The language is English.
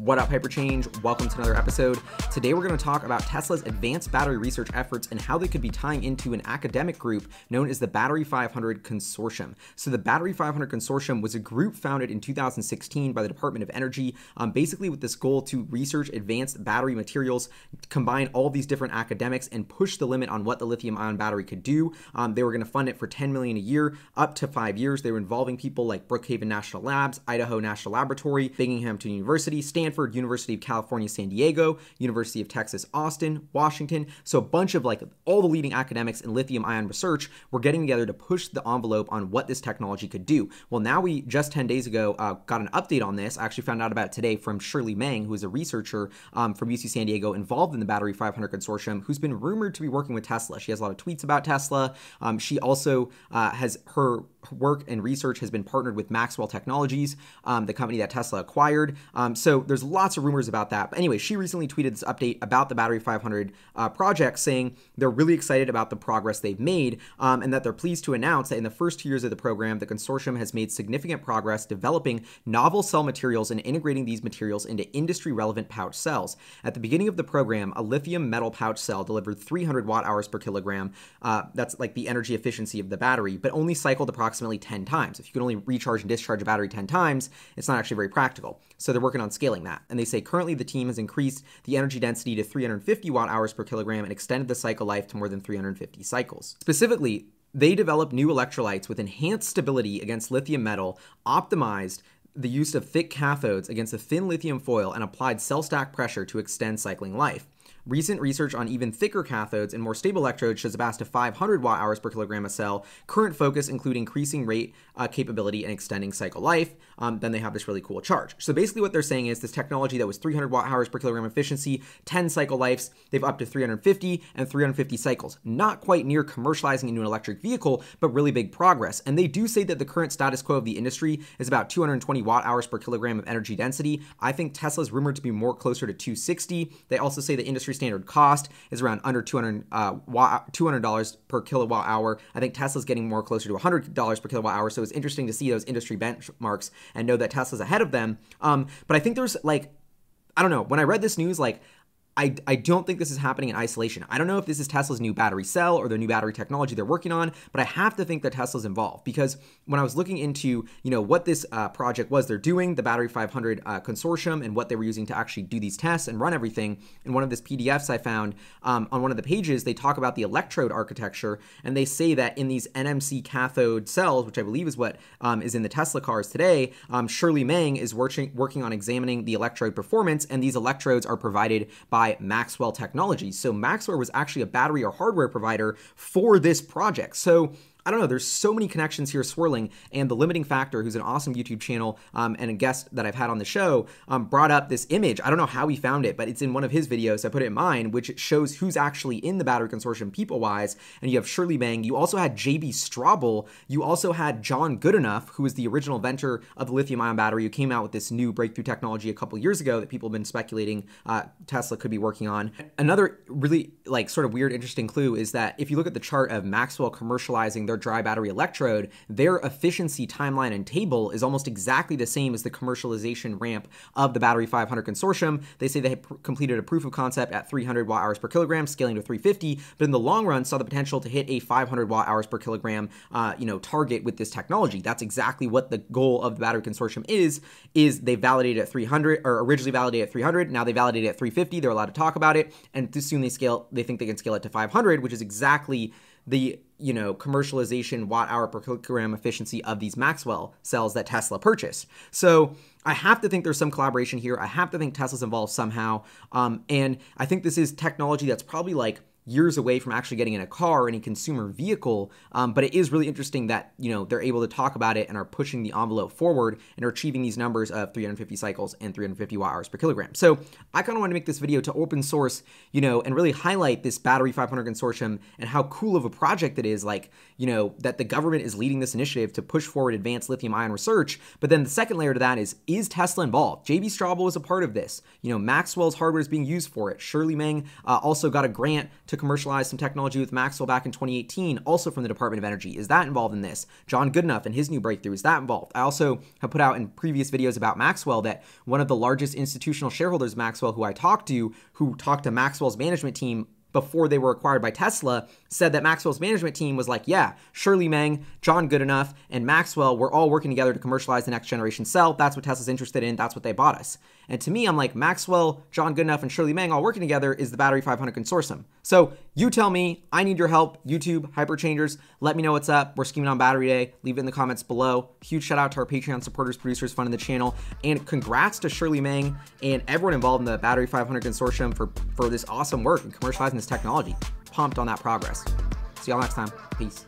What up, HyperChange? Welcome to another episode. Today we're going to talk about Tesla's advanced battery research efforts and how they could be tying into an academic group known as the Battery 500 Consortium. So the Battery 500 Consortium was a group founded in 2016 by the Department of Energy, basically with this goal to research advanced battery materials, combine all these different academics, and push the limit on what the lithium-ion battery could do. They were going to fund it for $10 million a year, up to 5 years. They were involving people like Brookhaven National Labs, Idaho National Laboratory, Binghamton University, Stanford, University of California San Diego, University of Texas Austin, Washington. So a bunch of all the leading academics in lithium-ion research were getting together to push the envelope on what this technology could do. Well, now we just 10 days ago got an update on this. I actually found out about it today from Shirley Meng, who is a researcher from UC San Diego involved in the Battery 500 Consortium, who's been rumored to be working with Tesla. She has a lot of tweets about Tesla. She also has her work and research has been partnered with Maxwell Technologies, the company that Tesla acquired. So there's lots of rumors about that. But anyway, she recently tweeted this update about the Battery 500 project, saying they're really excited about the progress they've made and that they're pleased to announce that in the first 2 years of the program, the consortium has made significant progress developing novel cell materials and integrating these materials into industry-relevant pouch cells. At the beginning of the program, a lithium metal pouch cell delivered 300 watt-hours per kilogram. That's like the energy efficiency of the battery, but only cycled approximately 10 times. If you can only recharge and discharge a battery 10 times, it's not actually very practical. So they're working on scaling that. And they say currently the team has increased the energy density to 350 watt-hours per kilogram and extended the cycle life to more than 350 cycles. Specifically, they developed new electrolytes with enhanced stability against lithium metal, optimized the use of thick cathodes against a thin lithium foil, and applied cell stack pressure to extend cycling life. Recent research on even thicker cathodes and more stable electrodes shows up to 500 watt-hours per kilogram a cell. Current focus include increasing rate capability and extending cycle life. Then they have this really cool charge. So basically what they're saying is this technology that was 300 watt-hours per kilogram efficiency, 10 cycle lives, they've up to 350 and 350 cycles. Not quite near commercializing into an electric vehicle, but really big progress. And they do say that the current status quo of the industry is about 220 watt-hours per kilogram of energy density. I think Tesla's rumored to be more closer to 260. They also say the industry standard cost is around under $200 per kilowatt hour. I think Tesla's getting more closer to $100 per kilowatt hour. So it's interesting to see those industry benchmarks and know that Tesla's ahead of them. But I think there's I don't know, when I read this news, I don't think this is happening in isolation. I don't know if this is Tesla's new battery cell or their new battery technology they're working on, but I have to think that Tesla's involved, because when I was looking into, what this project was they're doing, the Battery 500 consortium, and what they were using to actually do these tests and run everything, in one of these PDFs I found on one of the pages, they talk about the electrode architecture, and they say that in these NMC cathode cells, which I believe is what is in the Tesla cars today, Shirley Meng is working on examining the electrode performance, and these electrodes are provided by Maxwell Technologies. So Maxwell was actually a battery or hardware provider for this project. So I don't know, there's so many connections here swirling, and The Limiting Factor, who's an awesome YouTube channel and a guest that I've had on the show, brought up this image. I don't know how he found it, but it's in one of his videos. I put it in mine, which shows who's actually in the Battery Consortium people-wise, and you have Shirley Meng. You also had JB Straubel. You also had John Goodenough, who was the original inventor of the lithium-ion battery, who came out with this new breakthrough technology a couple years ago that people have been speculating Tesla could be working on. Another really sort of weird, interesting clue is that if you look at the chart of Maxwell commercializing their dry battery electrode, their efficiency timeline and table is almost exactly the same as the commercialization ramp of the Battery 500 Consortium. They say they had completed a proof of concept at 300 watt-hours per kilogram, scaling to 350, but in the long run saw the potential to hit a 500 watt-hours per kilogram target with this technology. That's exactly what the goal of the Battery Consortium is they validated at 300, or originally validated at 300, now they validated at 350, they're allowed to talk about it, and too soon they think they can scale it to 500, which is exactly the commercialization watt-hour per kilogram efficiency of these Maxwell cells that Tesla purchased. So I have to think there's some collaboration here. I have to think Tesla's involved somehow. And I think this is technology that's probably years away from actually getting in a car or any consumer vehicle. But it is really interesting that, they're able to talk about it and are pushing the envelope forward and are achieving these numbers of 350 cycles and 350 watt-hours per kilogram. So I kind of want to make this video to open source, and really highlight this Battery 500 Consortium and how cool of a project it is, that the government is leading this initiative to push forward advanced lithium-ion research. But then the second layer to that is Tesla involved? JB Straubel was a part of this. Maxwell's hardware is being used for it. Shirley Meng also got a grant to commercialize some technology with Maxwell back in 2018, also from the Department of Energy. Is that involved in this? John Goodenough and his new breakthrough, is that involved? I also have put out in previous videos about Maxwell that one of the largest institutional shareholders of Maxwell who I talked to, who talked to Maxwell's management team before they were acquired by Tesla, said that Maxwell's management team was like, yeah, Shirley Meng, John Goodenough, and Maxwell were all working together to commercialize the next generation cell. That's what Tesla's interested in. That's what they bought us. And to me, I'm like, Maxwell, John Goodenough, and Shirley Meng all working together is the Battery 500 Consortium. So you tell me, I need your help. YouTube, HyperChangers, let me know what's up. We're scheming on Battery Day. Leave it in the comments below. Huge shout out to our Patreon supporters, producers, funding the channel. And congrats to Shirley Meng and everyone involved in the Battery 500 Consortium for this awesome work and commercializing this technology. Pumped on that progress. See y'all next time. Peace.